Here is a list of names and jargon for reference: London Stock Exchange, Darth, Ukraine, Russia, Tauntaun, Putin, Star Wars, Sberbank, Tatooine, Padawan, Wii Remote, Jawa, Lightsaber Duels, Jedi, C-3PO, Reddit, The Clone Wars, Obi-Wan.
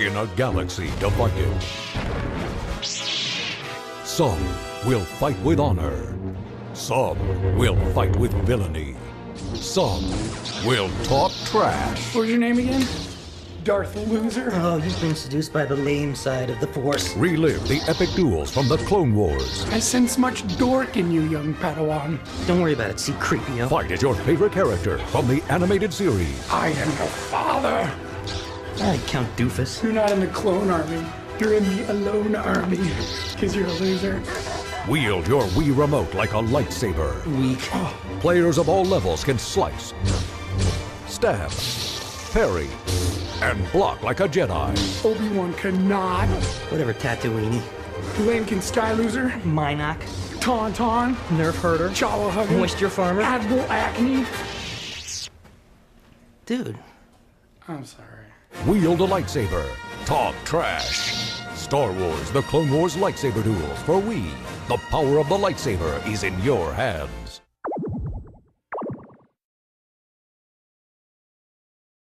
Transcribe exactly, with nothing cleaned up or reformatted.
in a galaxy divided. Some will fight with honor. Some will fight with villainy. Some will talk trash. What's your name again? Darth Loser? Oh, you've been seduced by the lame side of the Force. Relive the epic duels from The Clone Wars. I sense much dork in you, young Padawan. Don't worry about it, C-3PO. Fight as your favorite character from the animated series. I am your father. I Count Doofus. You're not in the clone army. You're in the alone army, because you're a loser. Wield your Wii Remote like a lightsaber. Weak. Oh. Players of all levels can slice, stab, parry, and block like a Jedi. Obi-Wan cannot. Whatever, Tatooine. Lankin Sky Loser. Minoc. Tauntaun. Nerf Herder. Jawa Hugger. Moisture Farmer. Admiral Acne. Dude. I'm sorry. Wield a lightsaber. Talk trash. Star Wars, The Clone Wars Lightsaber Duels for Wii. The power of the lightsaber is in your hands.